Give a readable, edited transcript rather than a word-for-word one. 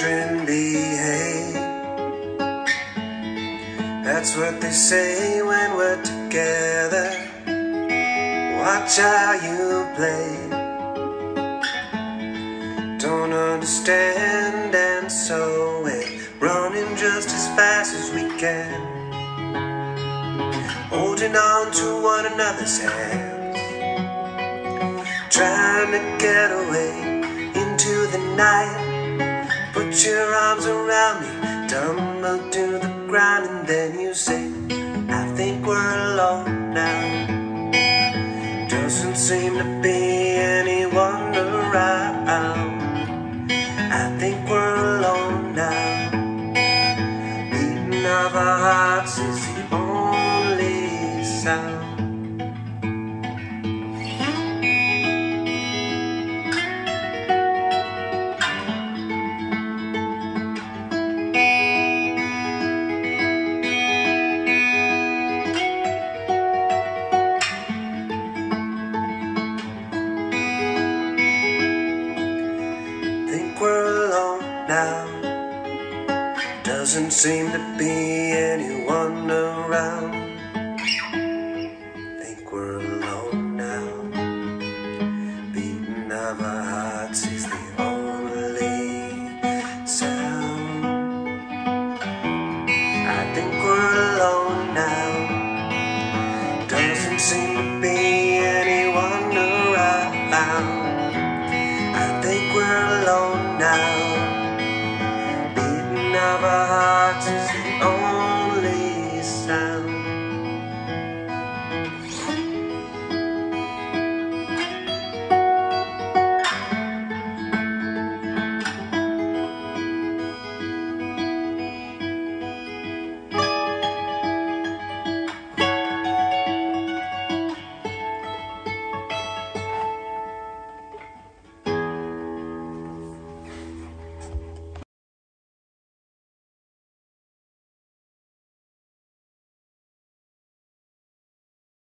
children behave. That's what they say when we're together. Watch how you play. Don't understand, and so we're running just as fast as we can, holding on to one another's hands, trying to get away into the night. Put your arms around me, tumble to the ground, and then you say, I think we're alone now. Doesn't seem to be anyone around. I think we're alone now. Beating of our hearts is the only sound. Now, doesn't seem to be